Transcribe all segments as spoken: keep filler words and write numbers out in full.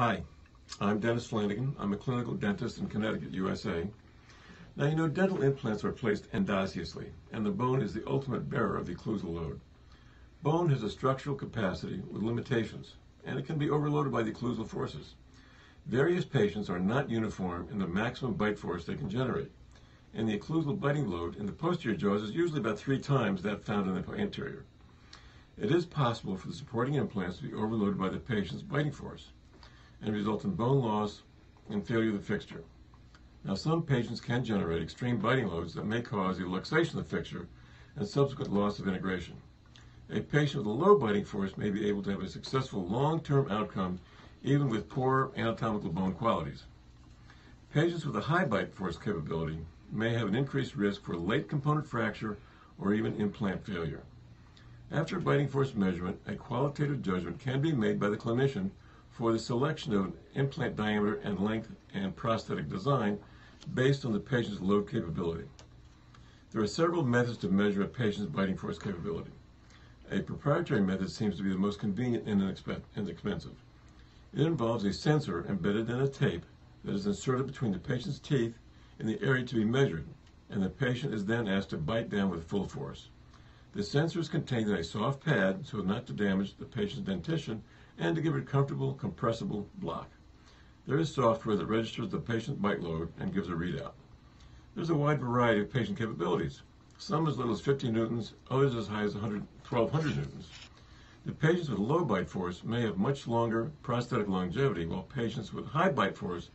Hi, I'm Dennis Flanagan. I'm a clinical dentist in Connecticut, U S A. Now, you know, dental implants are placed endosseously, and the bone is the ultimate bearer of the occlusal load. Bone has a structural capacity with limitations, and it can be overloaded by the occlusal forces. Various patients are not uniform in the maximum bite force they can generate, and the occlusal biting load in the posterior jaws is usually about three times that found in the anterior. It is possible for the supporting implants to be overloaded by the patient's biting force and result in bone loss and failure of the fixture. Now, some patients can generate extreme biting loads that may cause the luxation of the fixture and subsequent loss of integration. A patient with a low biting force may be able to have a successful long-term outcome even with poor anatomical bone qualities. Patients with a high bite force capability may have an increased risk for late component fracture or even implant failure. After biting force measurement, a qualitative judgment can be made by the clinician for the selection of implant diameter and length and prosthetic design based on the patient's load capability. There are several methods to measure a patient's biting force capability. A proprietary method seems to be the most convenient and inexpensive. It involves a sensor embedded in a tape that is inserted between the patient's teeth in the area to be measured, and the patient is then asked to bite down with full force. The sensor is contained in a soft pad so as not to damage the patient's dentition and to give it a comfortable, compressible block. There is software that registers the patient bite load and gives a readout. There's a wide variety of patient capabilities, some as little as fifty newtons, others as high as twelve hundred newtons. The patients with low bite force may have much longer prosthetic longevity, while patients with high bite force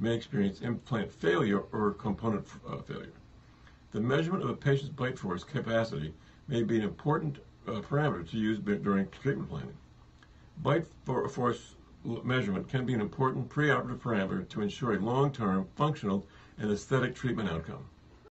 may experience implant failure or component uh, failure. The measurement of a patient's bite force capacity may be an important uh, parameter to use during treatment planning. Bite force measurement can be an important preoperative parameter to ensure a long-term, functional, and aesthetic treatment outcome.